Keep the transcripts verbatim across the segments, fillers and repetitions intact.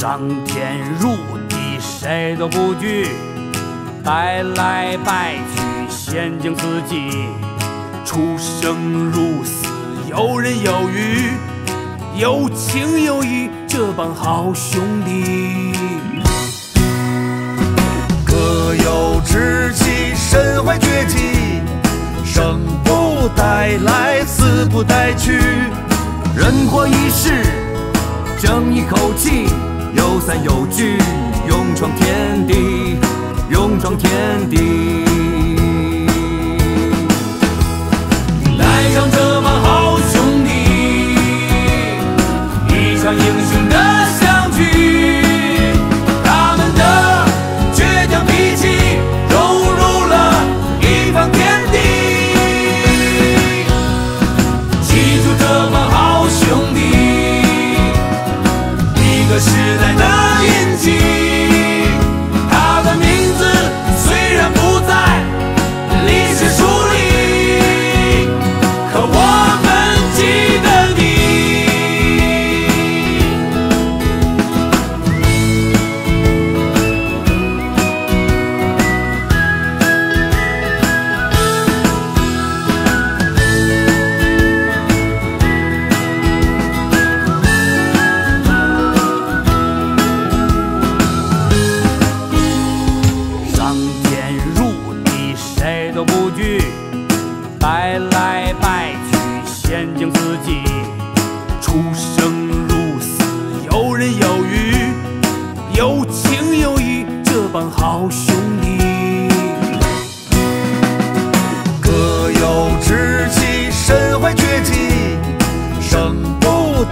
上天入地谁都不惧，白来白去陷阱自己，出生入死游刃有余，有情有义这帮好兄弟，各有志气身怀绝技，生不带来死不带去，人活一世争一口气，有伞有据勇闯天地，勇闯天地，带上这帮好兄弟，一场英雄的相聚，他们的倔强脾气融入了一方天地，记住这帮好兄弟，一个时代的印记，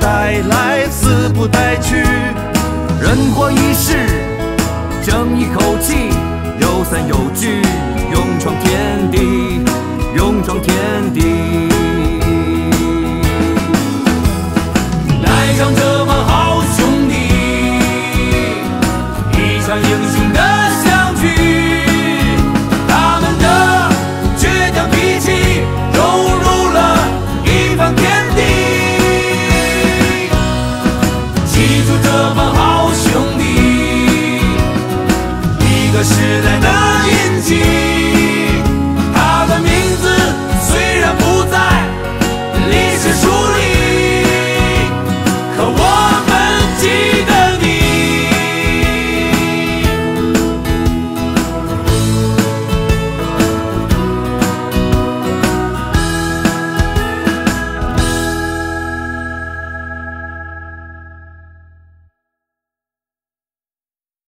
带来死不带去，人活一世争一口气，有伞有据勇闯天地，勇闯天地，